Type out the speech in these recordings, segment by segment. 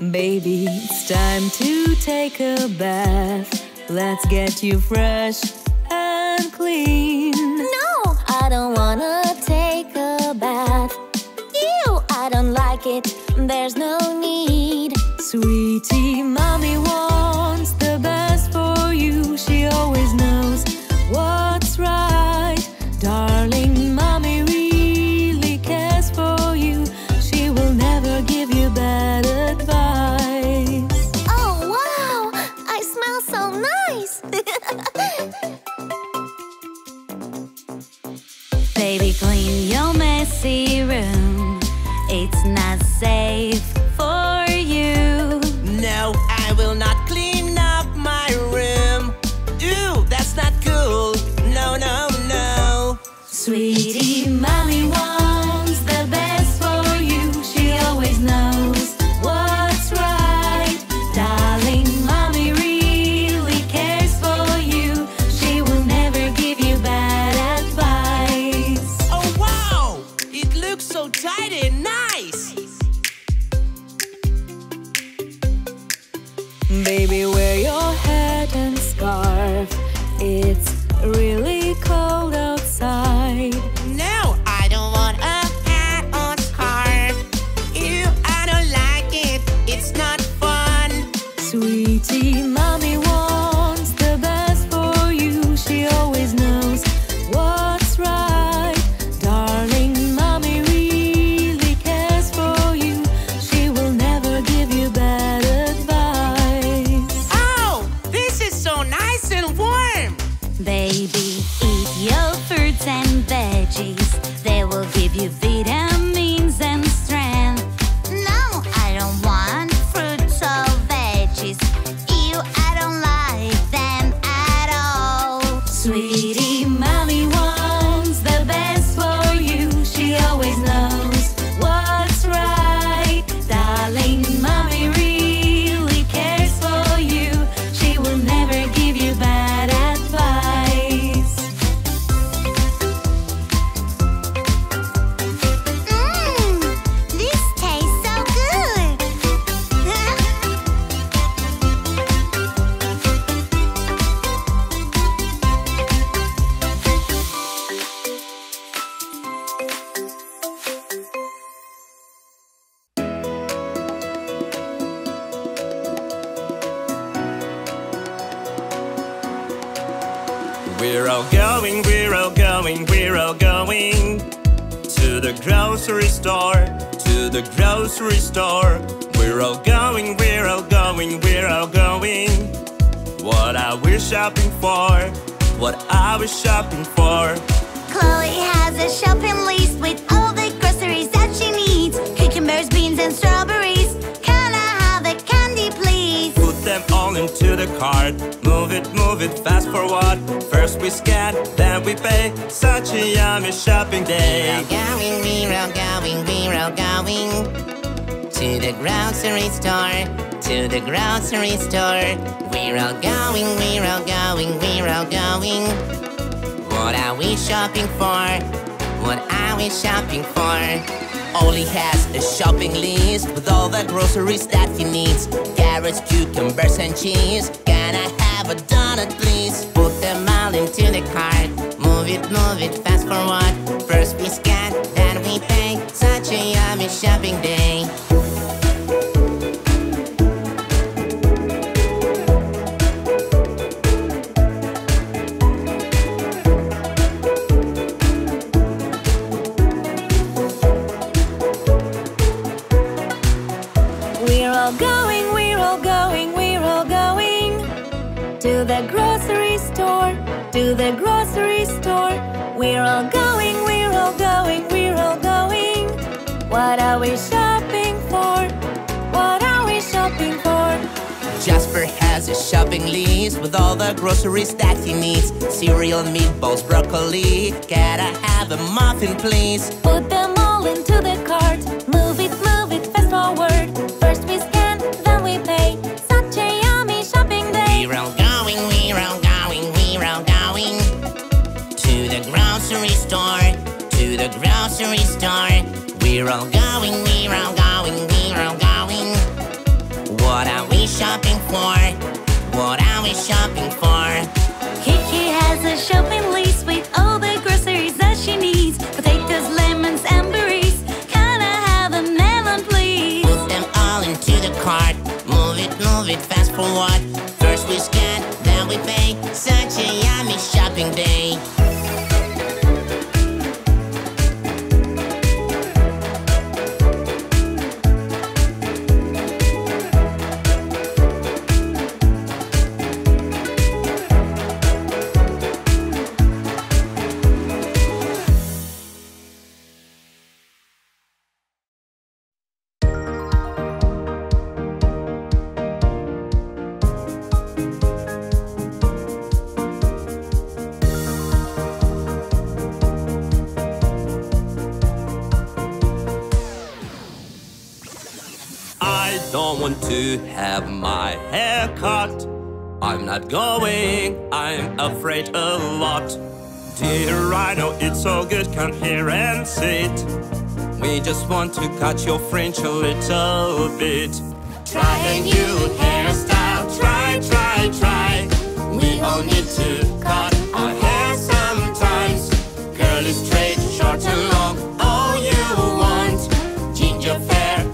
Baby, it's time to take a bath. Let's get you fresh and clean. No, I don't wanna take a bath. Ew, I don't like it, there's no need. Sweetie, mommy wants the best for you. She always knows what's right. Darling, mommy really cares for you. She will never give you bad advice. Baby, clean your messy room. It's not safe for you. No, I will not clean up my room. Ew, that's not cool. No, no, no. Sweetie, mommy wants the best for you. She always knows what's right. Darling, mommy really cares for you. She will never give you bad advice. Oh, wow! It looks so tidy and nice! Baby, wear your hat and scarf. It's really cold outside. No, I don't want a hat or scarf. Ew, I don't like it. It's not fun. Sweetie, mommy wants the best for you. She always knows what's right. Darling, mommy really cares for you. She will never give you bad advice. Oh, this is so nice and warm. Baby, eat your fruits and veggies. They will give you vitamins and strength. No, I don't want fruits or veggies. Ew, I don't like them at all. Sweetie, mommy wants the best for you. She always knows what's right. Darling, mommy really cares for you. She will never give you bad advice. Mmm, this tastes so good. We're all going, we're all going, we're all going to the grocery store, to the grocery store. We're all going, we're all going, we're all going. What are we shopping for? What are we shopping for? Chloe has a shopping list with all the groceries that she needs. Cucumbers, beans and strawberries. Can I have a candy please? Put them all into the cart. Move it, fast forward. First we scan, then we pay. Such a yummy shopping day. We're all going, we're all going to the grocery store, to the grocery store. We're all going, we're all going, we're all going. What are we shopping for? What are we shopping for? Ollie has a shopping list with all the groceries that he needs. Carrots, cucumbers and cheese. Can I have a donut please? Put them all into the cart. Move it, fast forward. First we scan, then we pay. Such a yummy shopping day. To the grocery store. We're all going, we're all going, we're all going. What are we shopping for? What are we shopping for? Jasper has a shopping list with all the groceries that he needs. Cereal, meatballs, broccoli. Can I have a muffin please? Put them all into the cart. Move it, fast forward. First we scan, then we pay. Such a yummy shopping day. We're all going, we're all going, we're all going to the grocery store, to the grocery store. We're all going, we're all going, we're all going. we shopping for? What are we shopping for? Kiki has a shopping list with all the groceries that she needs. Potatoes, lemons and berries. Can I have a melon please? Put them all into the cart. Move it, fast forward. First we scan, then we pay. Such a yummy shopping day. I don't want to have my hair cut. I'm not going, I'm afraid a lot. Dear Rhino, it's so good, come here and sit. We just want to cut your fringe a little bit. Try a new hairstyle, try. We all need to cut our hair sometimes. Curly, straight, short and long, all you want. Ginger, fair,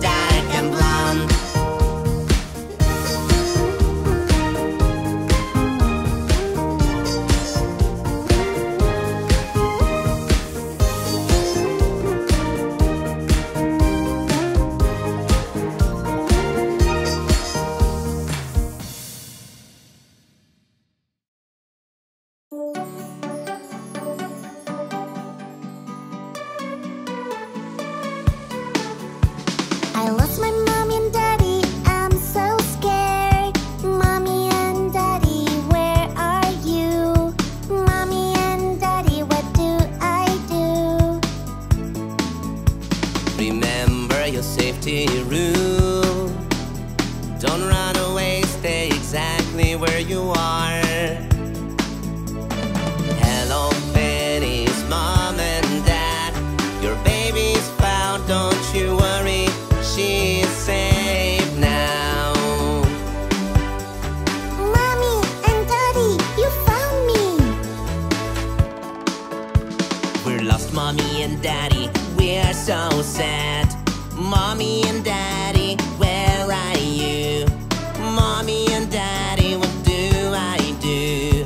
dark and blonde. lost mommy and daddy. We're so sad. Mommy and daddy, where are you? Mommy and daddy, what do I do?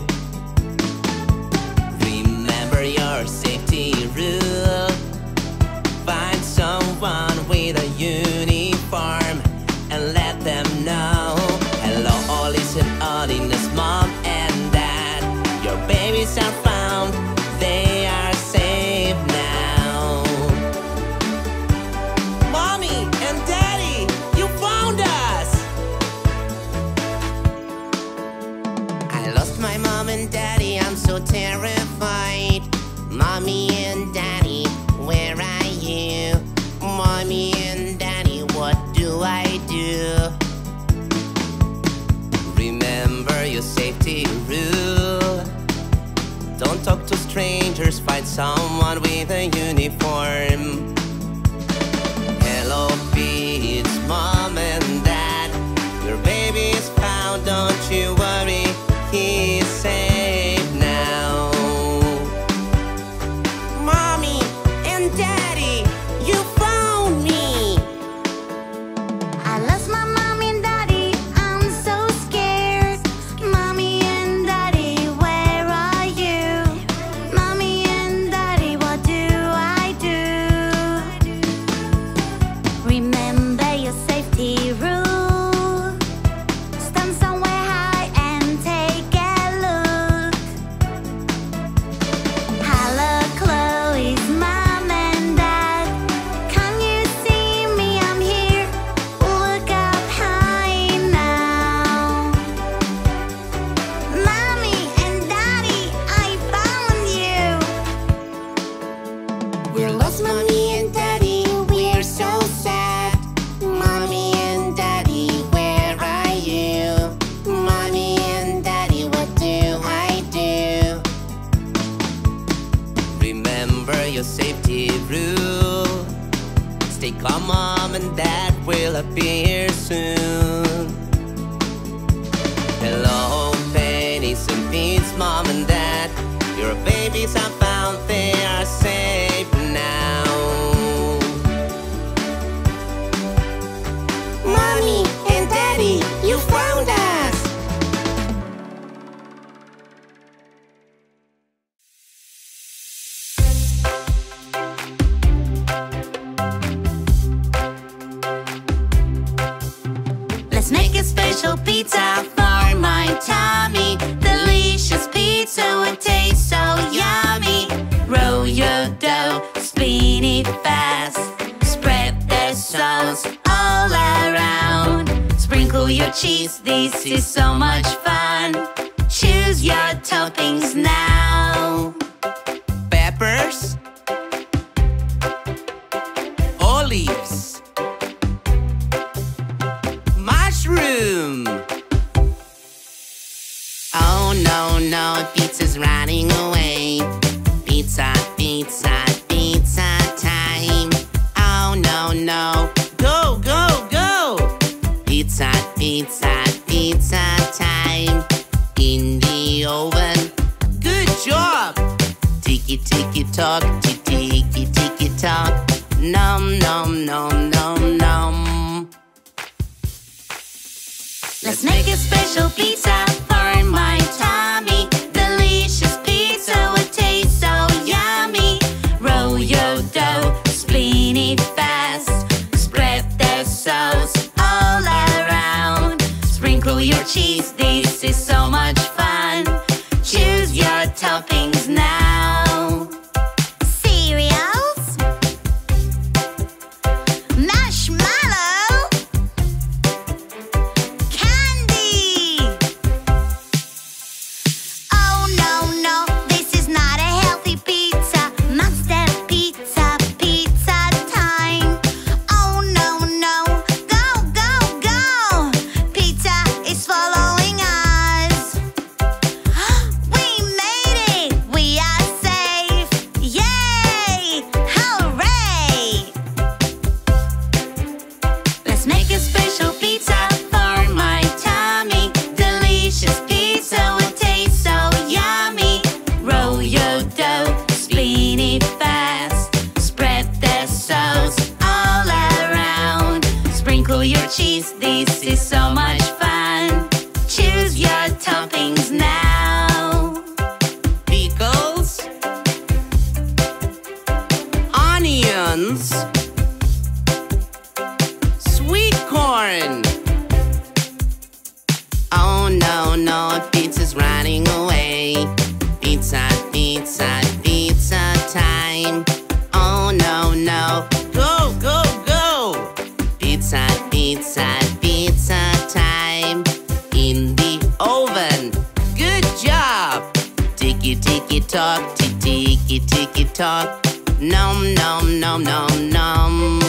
Remember your safety rule. Find someone with a uniform and let them know. Hello, Ollies and Olliness, mom and dad. Your babies are found. They are safe now. Mommy and daddy, you found us! I lost my mom and daddy, I'm so terrified. Mommy and daddy, where are you? Mommy and daddy, what do I do? Remember your safety rule. Don't talk to strangers, find someone with a uniform. Hello, it's mom and dad. Your baby is found, don't you worry, he's safe now. Mommy and daddy, you found me. I lost my mom and daddy, I'm so scared. Mommy and daddy, where are you? Mommy and daddy, what do I do? Remember your safety rule. Stand somewhere high and take a look. Hello, Chloe's mom and dad. Can you see me? I'm here. Look up high now. Mommy and daddy, I found you. We're lost, mommy and daddy. We're so sad. Mommy and daddy, where are you? Mommy and daddy, what do I do? Remember your safety rule. Stay calm, mom and dad will appear soon. Hello, pennies and beans, mom and dad. Your babies are found, they are safe now. Mommy and daddy, you found us! Let's make a special pizza for my tummy. Delicious pizza would taste so yummy. Roll your dough, spin it fast. Spread the sauce all around. Sprinkle your cheese, this is so much fun. Choose your toppings now. Peppers, olives, mushroom. Oh no, pizza's running away. Pizza, pizza, pizza time. Oh no, go, go, go. Pizza, pizza, pizza time. In the oven. Good job. Tiki, tiki, tock, tiki, tiki, tock. Nom, nom, nom, nom, nom. Let's make a special pizza for my tummy. Delicious pizza with taste so yummy. Roll your dough, split it fast. Spread the sauce all around. Sprinkle your cheese, this is so much fun. Choose your toppings now. Cereals, marshmallow, candy. Oh no, this is not a healthy pizza. Monster pizza, pizza time. Oh no, go, go, go. Pizza is following us. We made it, we are so much fun. Choose your toppings now. Pickles, onions, sweet corn. Oh no, no, pizza's running away. Pizza, pizza, pizza time. Oh no, no, go, go, go. Pizza, pizza, pizza time. In the oven. Good job. Tiki, tiki, tock, tiki, tiki, tock. Nom, nom, nom, nom, nom.